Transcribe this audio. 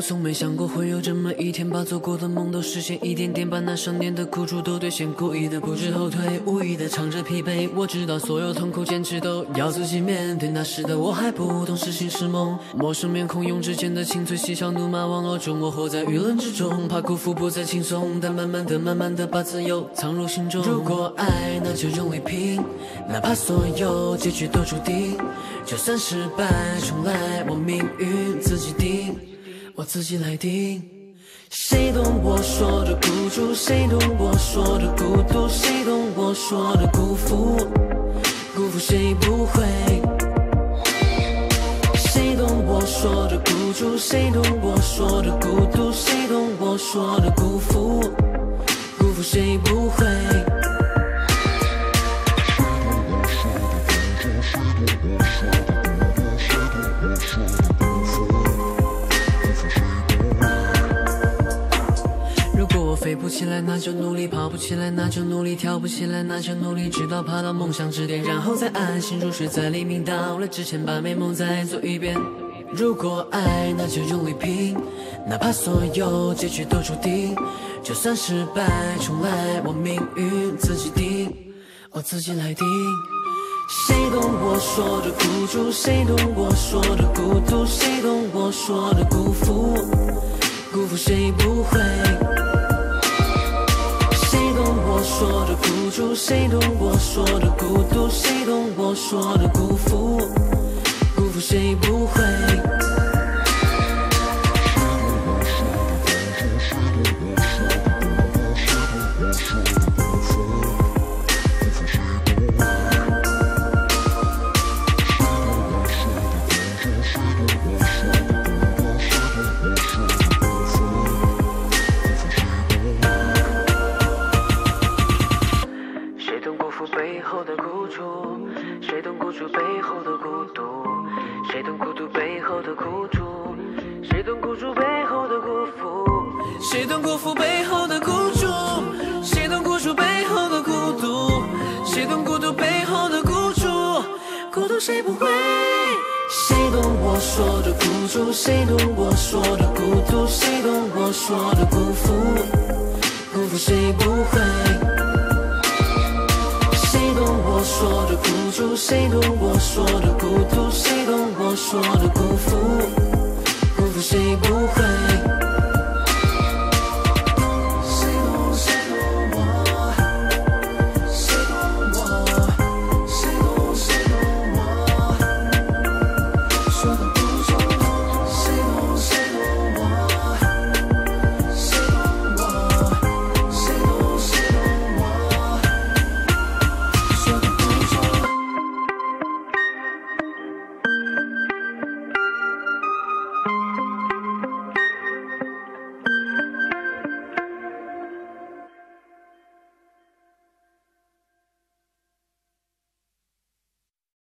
我从没想过会有这么一天，把做过的梦都实现，一点点把那少年的苦楚都兑现，故意的不知后退，无意的藏着疲惫。我知道所有痛苦坚持都要自己面对，那时的我还不懂是醒是梦。陌生面孔用之间的清脆嬉笑怒骂网络中，我活在舆论之中，怕辜负不再轻松，但慢慢的慢慢的把自由藏入心中。如果爱那就用力拼，哪怕所有结局都注定，就算失败重来，我命运自己定，我自己来定。谁懂我说的孤独，谁懂我说的孤独，谁懂我说的辜负，辜负谁不会。谁懂我说的孤独，谁懂我说的孤独，谁懂我说的辜负，辜负谁不会。飞不起来那就努力，跑不起来那就努力，跳不起来那就努力，直到爬到梦想之巅，然后再安心入睡，在黎明到来之前把美梦再做一遍。如果爱那就用力拼，哪怕所有结局都注定，就算失败重来，我命运自己定，我自己来定。谁懂我说的孤独，谁懂我说的孤独，谁懂我说的辜负，辜负谁不会。我说的孤独，谁懂我说的孤独，谁懂我说的辜负，辜负谁不会。谁懂辜负背后的孤独，谁懂孤独背后的孤独，谁懂孤独背后的孤独，孤独谁不会。谁懂我说的孤独，谁懂我说的孤独，谁懂我说的辜负，辜负谁不会。谁懂我说的孤独，谁懂我说的孤独，谁懂我说的辜负，辜负谁不会。